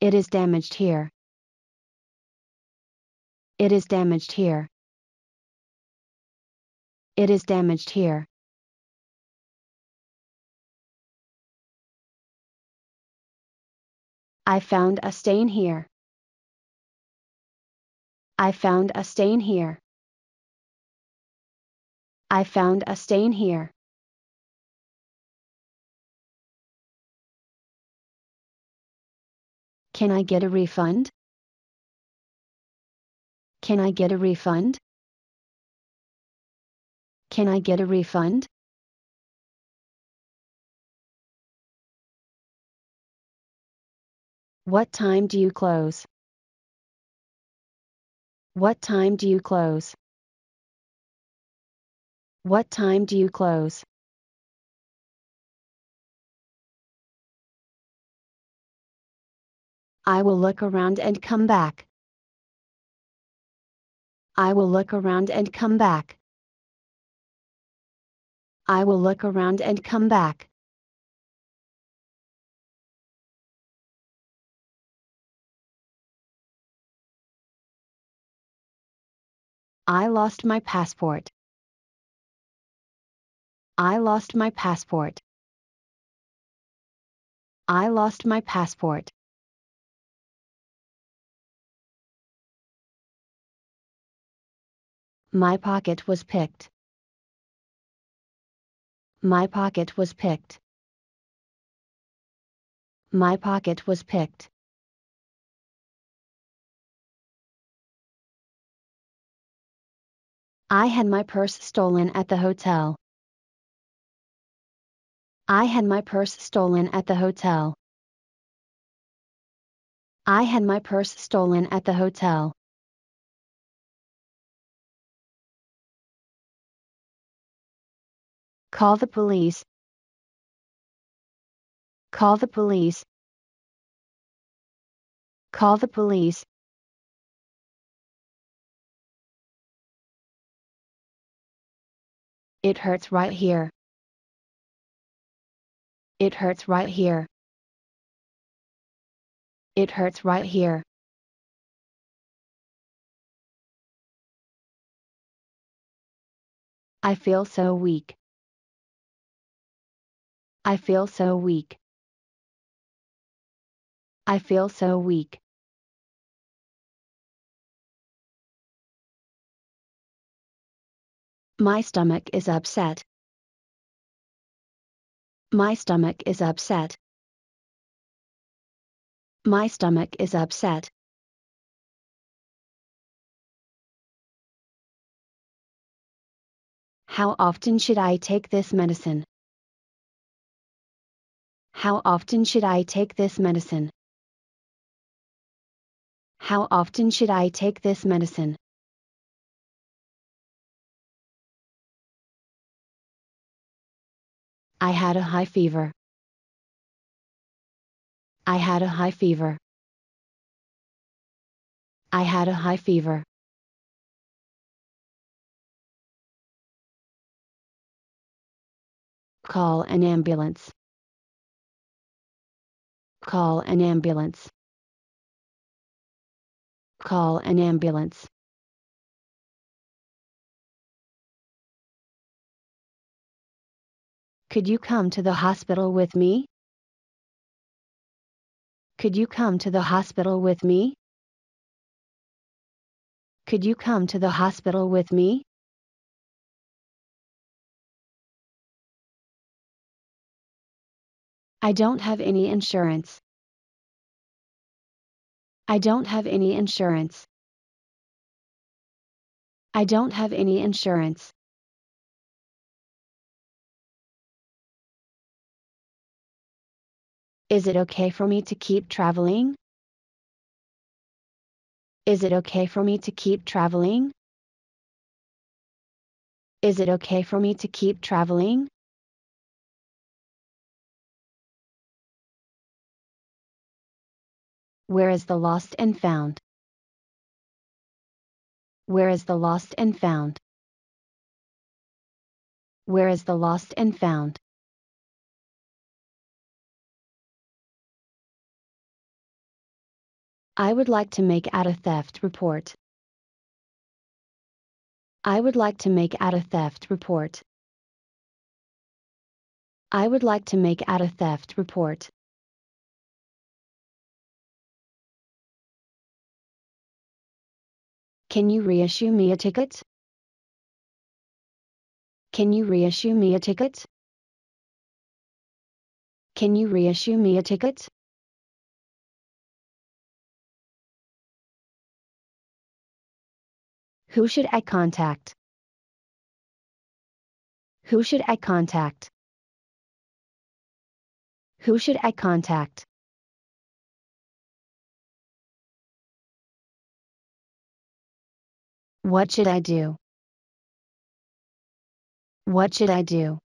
It is damaged here. It is damaged here. It is damaged here. I found a stain here. I found a stain here. I found a stain here. Can I get a refund? Can I get a refund? Can I get a refund? What time do you close? What time do you close? What time do you close? I will look around and come back. I will look around and come back. I will look around and come back. I lost my passport. I lost my passport. I lost my passport. My pocket was picked. My pocket was picked. My pocket was picked. I had my purse stolen at the hotel. I had my purse stolen at the hotel. I had my purse stolen at the hotel. Call the police. Call the police. Call the police. It hurts right here. It hurts right here. It hurts right here. I feel so weak. I feel so weak. I feel so weak. My stomach is upset. My stomach is upset. My stomach is upset. How often should I take this medicine? How often should I take this medicine? How often should I take this medicine? I had a high fever. I had a high fever. I had a high fever. Call an ambulance. Call an ambulance. Call an ambulance. Could you come to the hospital with me? Could you come to the hospital with me? Could you come to the hospital with me? I don't have any insurance. I don't have any insurance. I don't have any insurance. Is it okay for me to keep traveling? Is it okay for me to keep traveling? Is it okay for me to keep traveling? Where is the lost and found? Where is the lost and found? Where is the lost and found? I would like to make out a theft report. I would like to make out a theft report. I would like to make out a theft report. Can you reissue me a ticket? Can you reissue me a ticket? Can you reissue me a ticket? Who should I contact? Who should I contact? Who should I contact? What should I do? What should I do?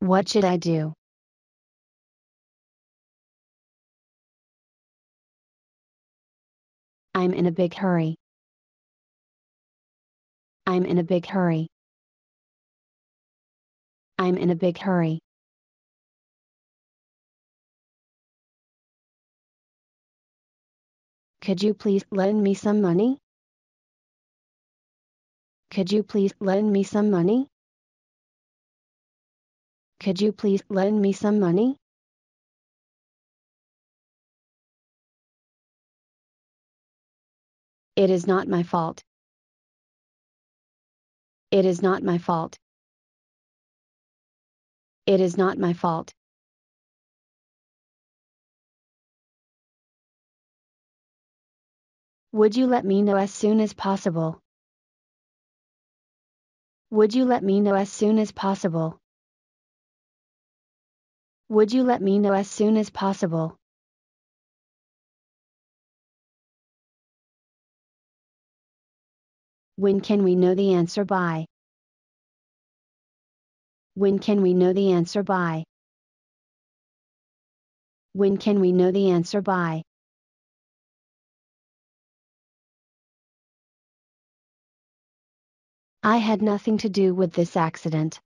What should I do? I'm in a big hurry. I'm in a big hurry. I'm in a big hurry. Could you please lend me some money? Could you please lend me some money? Could you please lend me some money? It is not my fault. It is not my fault. It is not my fault. Would you let me know as soon as possible? Would you let me know as soon as possible? Would you let me know as soon as possible? When can we know the answer by? When can we know the answer by? When can we know the answer by? I had nothing to do with this accident.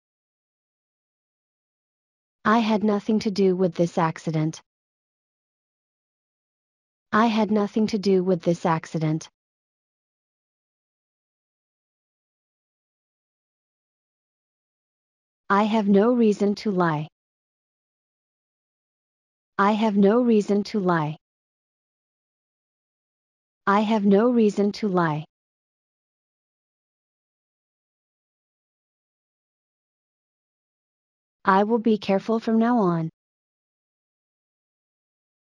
I had nothing to do with this accident. I had nothing to do with this accident. I have no reason to lie. I have no reason to lie. I have no reason to lie. I will be careful from now on.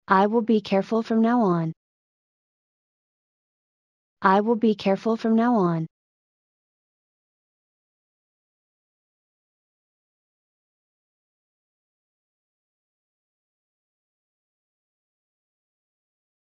I will be careful from now on. I will be careful from now on.